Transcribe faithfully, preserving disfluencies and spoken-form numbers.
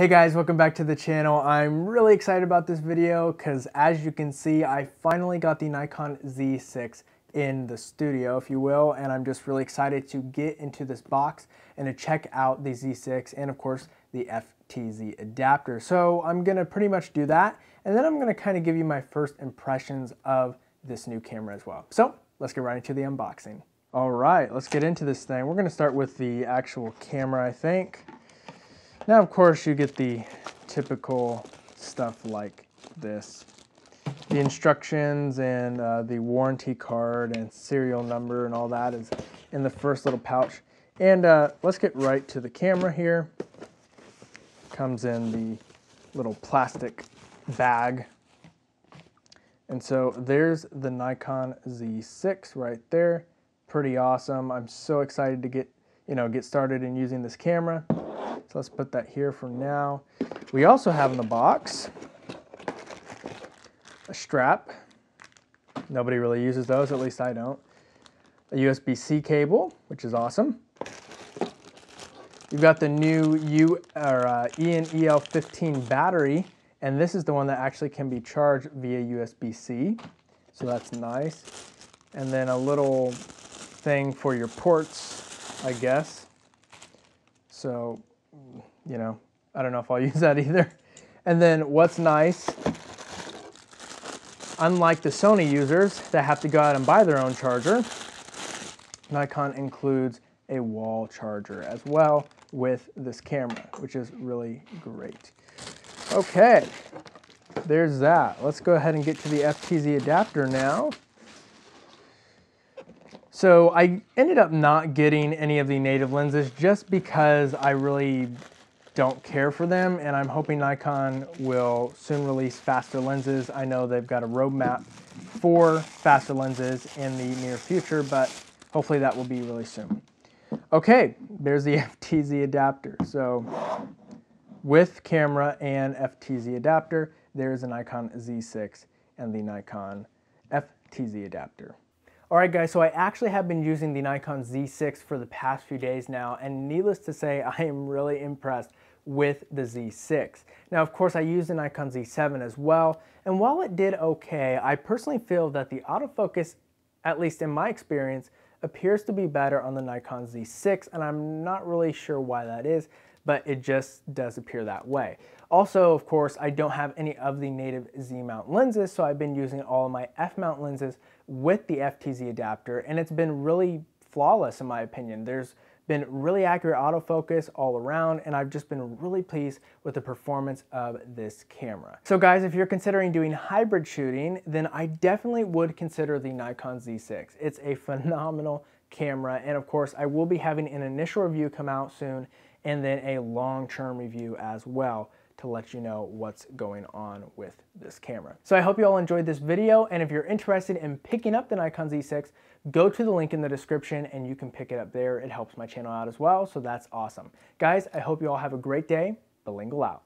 Hey guys, welcome back to the channel. I'm really excited about this video because as you can see, I finally got the Nikon Z six in the studio, if you will, and I'm just really excited to get into this box and to check out the Z six and of course the F T Z adapter. So I'm gonna pretty much do that, and then I'm gonna kind of give you my first impressions of this new camera as well. So let's get right into the unboxing. All right, let's get into this thing. We're gonna start with the actual camera, I think. Now, of course, you get the typical stuff like this. The instructions and uh, the warranty card and serial number and all that is in the first little pouch. And uh, let's get right to the camera here. Comes in the little plastic bag. And so there's the Nikon Z six right there. Pretty awesome. I'm so excited to get, you know, get started in using this camera. So let's put that here for now. We also have in the box a strap. Nobody really uses those, at least I don't. A U S B C cable, which is awesome. You've got the new U or uh, E N E L fifteen battery, and this is the one that actually can be charged via U S B C. So that's nice. And then a little thing for your ports, I guess. So, you know, I don't know if I'll use that either. And then what's nice, unlike the Sony users that have to go out and buy their own charger, Nikon includes a wall charger as well with this camera, which is really great. Okay, there's that. Let's go ahead and get to the F T Z adapter now. So I ended up not getting any of the native lenses just because I really don't care for them, and I'm hoping Nikon will soon release faster lenses. I know they've got a roadmap for faster lenses in the near future, but hopefully that will be really soon. Okay, there's the F T Z adapter. So with camera and F T Z adapter, there's a Nikon Z six and the Nikon F T Z adapter. Alright guys, so I actually have been using the Nikon Z six for the past few days now, and needless to say, I am really impressed with the Z six. Now of course I used the Nikon Z seven as well, and while it did okay, I personally feel that the autofocus, at least in my experience, appears to be better on the Nikon Z six, and I'm not really sure why that is, but it just does appear that way. Also, of course, I don't have any of the native Z mount lenses, so I've been using all of my F mount lenses with the F T Z adapter, and it's been really flawless in my opinion. There's been really accurate autofocus all around, and I've just been really pleased with the performance of this camera. So guys, if you're considering doing hybrid shooting, then I definitely would consider the Nikon Z six. It's a phenomenal camera, and of course, I will be having an initial review come out soon, and then a long-term review as well, to let you know what's going on with this camera. So I hope you all enjoyed this video, and if you're interested in picking up the Nikon Z six, go to the link in the description and you can pick it up there. It helps my channel out as well, so that's awesome. Guys, I hope you all have a great day. Lingle out.